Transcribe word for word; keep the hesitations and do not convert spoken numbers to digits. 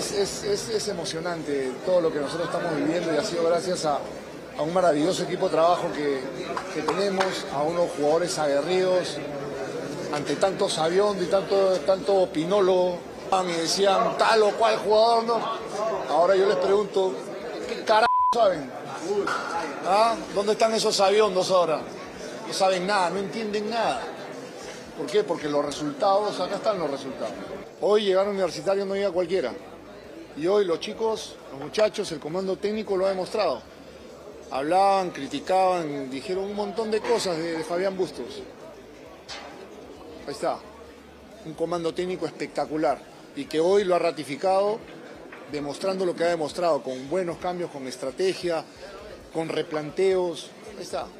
es, es, es, es emocionante todo lo que nosotros estamos viviendo y ha sido gracias a, a un maravilloso equipo de trabajo que, que tenemos, a unos jugadores aguerridos, ante tanto sabiondo y tanto, tanto opinólogo. Me decían tal o cual jugador, ¿no? Ahora yo les pregunto, ¿qué carajo saben? ¿Ah? ¿Dónde están esos sabiondos ahora? No saben nada, no entienden nada. ¿Por qué? Porque los resultados, acá están los resultados. Hoy llegar a Universitario no llega cualquiera. Y hoy los chicos, los muchachos, el comando técnico lo ha demostrado. Hablaban, criticaban, dijeron un montón de cosas de, de Fabián Bustos. Ahí está. Un comando técnico espectacular y que hoy lo ha ratificado, demostrando lo que ha demostrado, con buenos cambios, con estrategia, con replanteos. Ahí está.